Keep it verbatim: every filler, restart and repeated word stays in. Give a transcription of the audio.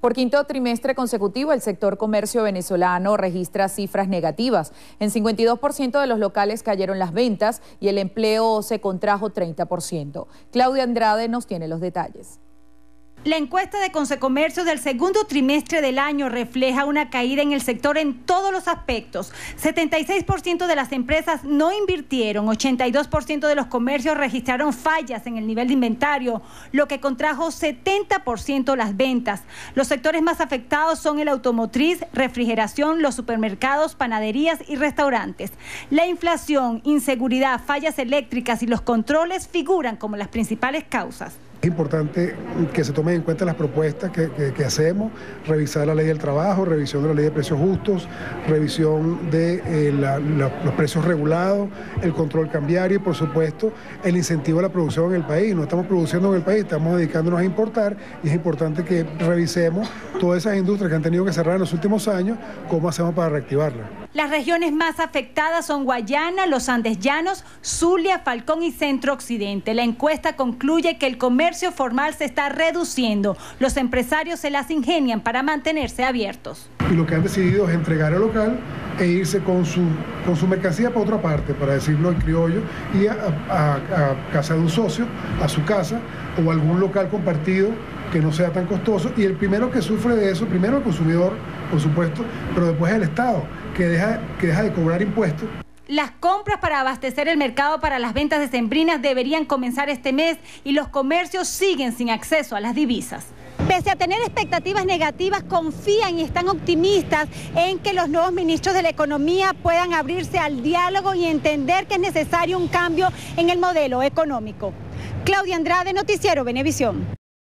Por quinto trimestre consecutivo, el sector comercio venezolano registra cifras negativas. En cincuenta y dos por ciento de los locales cayeron las ventas y el empleo se contrajo treinta por ciento. Claudia Andrade nos tiene los detalles. La encuesta de Consecomercio del segundo trimestre del año refleja una caída en el sector en todos los aspectos. setenta y seis por ciento de las empresas no invirtieron, ochenta y dos por ciento de los comercios registraron fallas en el nivel de inventario, lo que contrajo setenta por ciento las ventas. Los sectores más afectados son el automotriz, refrigeración, los supermercados, panaderías y restaurantes. La inflación, inseguridad, fallas eléctricas y los controles figuran como las principales causas. Es importante que se tomen en cuenta las propuestas que, que, que hacemos, revisar la ley del trabajo, revisión de la ley de precios justos, revisión de eh, la, la, los precios regulados, el control cambiario y por supuesto el incentivo a la producción en el país. No estamos produciendo en el país, estamos dedicándonos a importar y es importante que revisemos todas esas industrias que han tenido que cerrar en los últimos años, cómo hacemos para reactivarlas. Las regiones más afectadas son Guayana, los Andes Llanos, Zulia, Falcón y Centro Occidente. La encuesta concluye que el comercio El comercio formal se está reduciendo. Los empresarios se las ingenian para mantenerse abiertos. Y lo que han decidido es entregar al local e irse con su, con su mercancía para otra parte, para decirlo en criollo, y a, a, a casa de un socio, a su casa o algún local compartido que no sea tan costoso. Y el primero que sufre de eso, primero el consumidor, por supuesto, pero después el Estado, que deja, que deja de cobrar impuestos. Las compras para abastecer el mercado para las ventas decembrinas deberían comenzar este mes y los comercios siguen sin acceso a las divisas. Pese a tener expectativas negativas, confían y están optimistas en que los nuevos ministros de la economía puedan abrirse al diálogo y entender que es necesario un cambio en el modelo económico. Claudia Andrade, Noticiero Venevisión.